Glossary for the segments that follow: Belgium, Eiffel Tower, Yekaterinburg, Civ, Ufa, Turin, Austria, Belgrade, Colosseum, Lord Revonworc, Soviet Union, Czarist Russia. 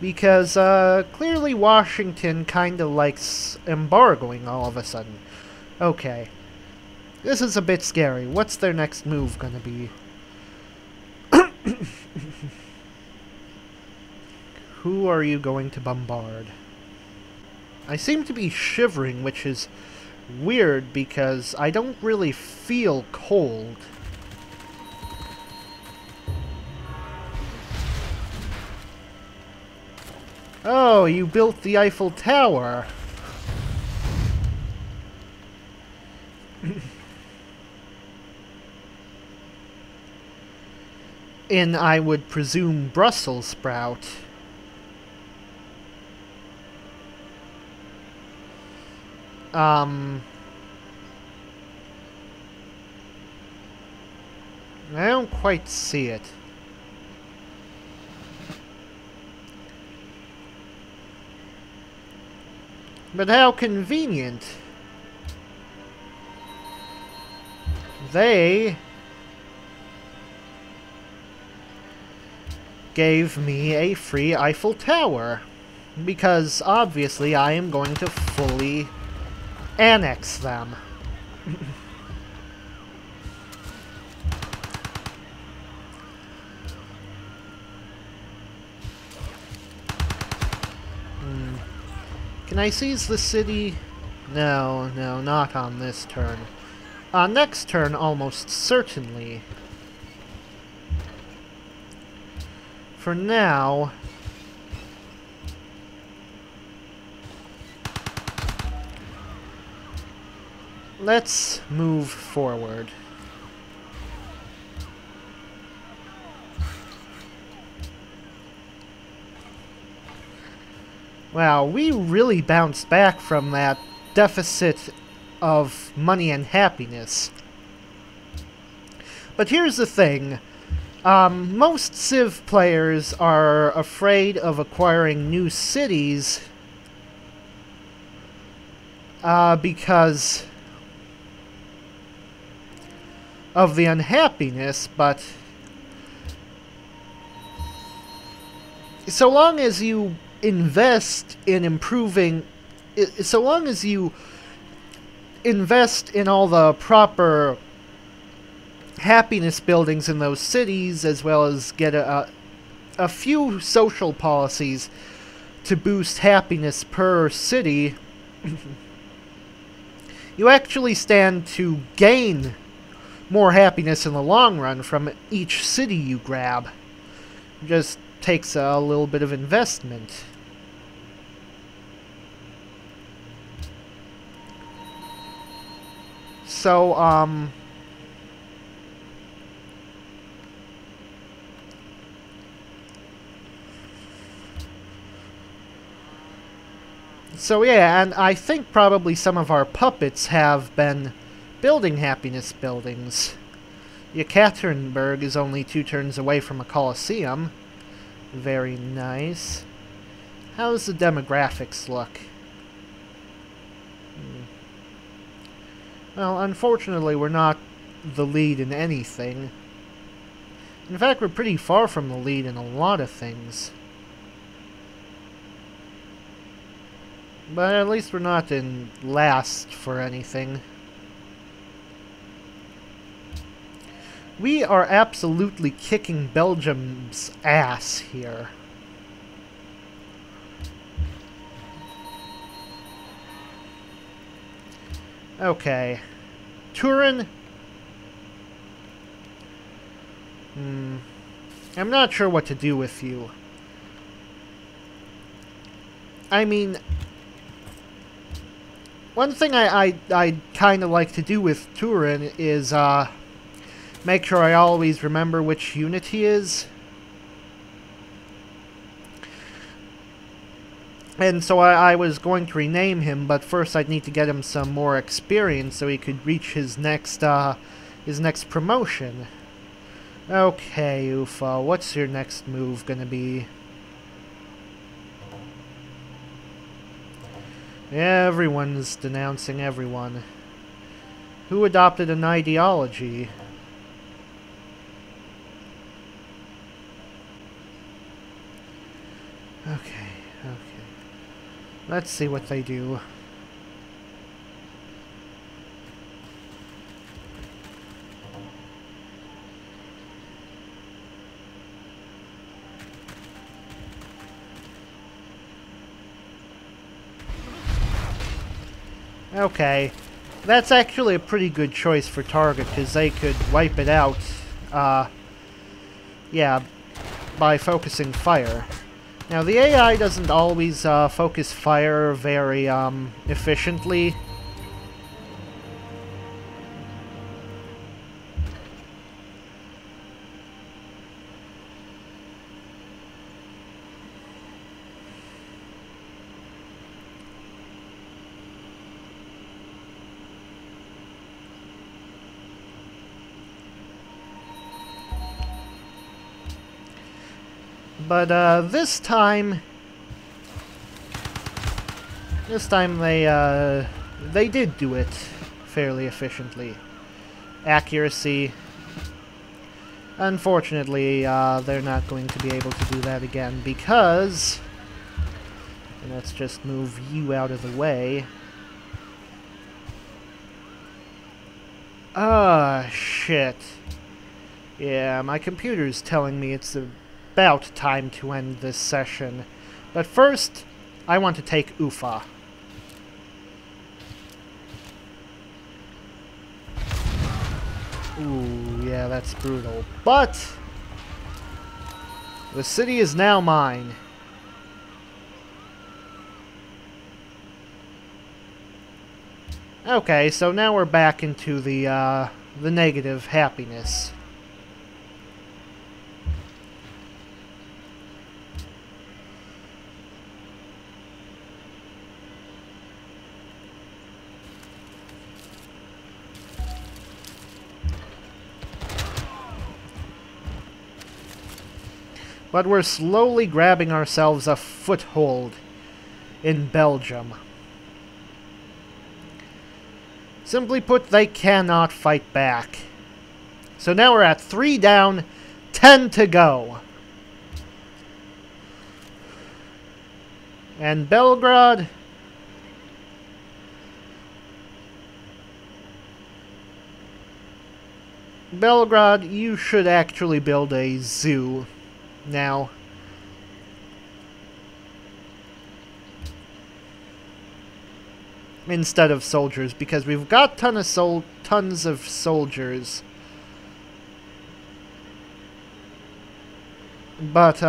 because clearly Washington kind of likes embargoing all of a sudden. Okay. This is a bit scary. What's their next move gonna be? Who are you going to bombard? I seem to be shivering, which is weird because I don't really feel cold. Oh, you built the Eiffel Tower. In, I would presume, Brussels sprout. I don't quite see it. But how convenient. They gave me a free Eiffel Tower, because obviously I am going to fully annex them. Can I seize the city? No, no, not on this turn. On next turn, almost certainly. For now, let's move forward. Wow, we really bounced back from that deficit of money and happiness. But here's the thing. Most Civ players are afraid of acquiring new cities because of the unhappiness, but so long as you invest in improving, so long as you invest in all the proper happiness buildings in those cities, as well as get a few social policies to boost happiness per city, you actually stand to gain more happiness in the long run from each city you grab. Just takes a little bit of investment. So, yeah, and I think probably some of our puppets have been building happiness buildings. Yekaterinburg is only 2 turns away from a Colosseum. Very nice. How's the demographics look? Well, unfortunately, we're not the lead in anything. In fact, we're pretty far from the lead in a lot of things. But at least we're not in last for anything. We are absolutely kicking Belgium's ass here. Okay. Turin? I'm not sure what to do with you. I mean, one thing I kind of like to do with Turin is, make sure I always remember which unit he is. And so I was going to rename him, but first I'd need to get him some more experience so he could reach his next promotion. Okay, Ufa, what's your next move gonna be? Everyone's denouncing everyone. Who adopted an ideology? Okay, okay. Let's see what they do. Okay, that's actually a pretty good choice for target, because they could wipe it out, yeah, by focusing fire. Now, the AI doesn't always focus fire very efficiently. But this time they did do it fairly efficiently. Accuracy. Unfortunately, they're not going to be able to do that again because. And let's just move you out of the way. Ah, shit. Yeah, my computer's telling me it's about time to end this session. But first, I want to take Ufa. Ooh, yeah, that's brutal. But the city is now mine. Okay, so now we're back into the negative happiness. But we're slowly grabbing ourselves a foothold in Belgium. Simply put, they cannot fight back. So now we're at 3 down, 10 to go. And Belgrade. Belgrade, you should actually build a zoo. Now, instead of soldiers, because we've got tons of soldiers, but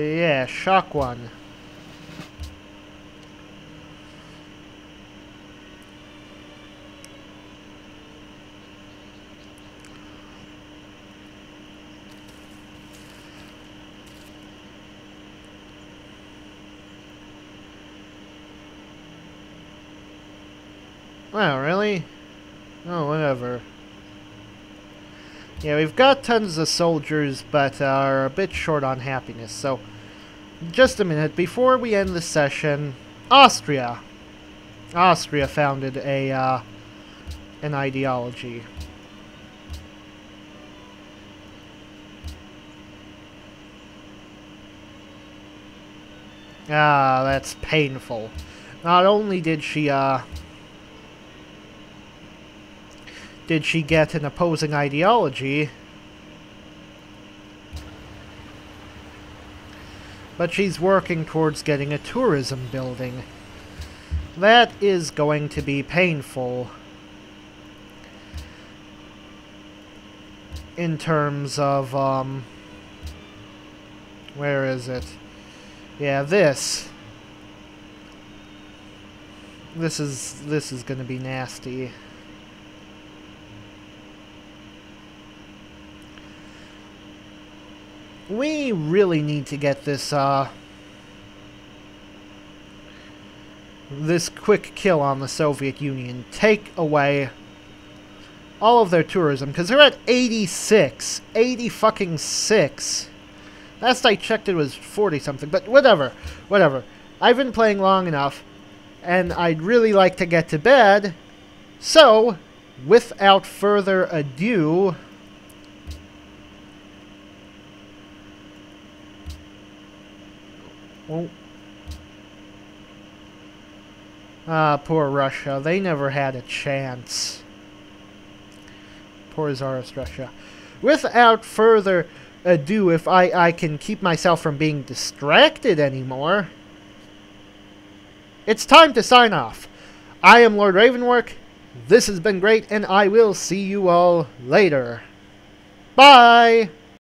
yeah, shock one. Wow, really? Oh, whatever. Yeah, we've got tons of soldiers, but are a bit short on happiness, so just a minute. Before we end the session, Austria. Austria founded a, an ideology. Ah, that's painful. Not only did she, did she get an opposing ideology? But she's working towards getting a tourism building. That is going to be painful in terms of, where is it? Yeah, this is going to be nasty. We really need to get this, this quick kill on the Soviet Union. Take away all of their tourism, because they're at 86. 80 fucking 6. Last I checked it was 40 something, but whatever. Whatever. I've been playing long enough, and I'd really like to get to bed. So, without further ado... Oh. Ah, poor Russia. They never had a chance. Poor Czarist Russia. Without further ado, if I can keep myself from being distracted anymore, it's time to sign off. I am Lord Revonworc. This has been great, and I will see you all later. Bye!